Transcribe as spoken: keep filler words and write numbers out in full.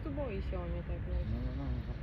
с тобою сьогодні так. Ну, ну, ну,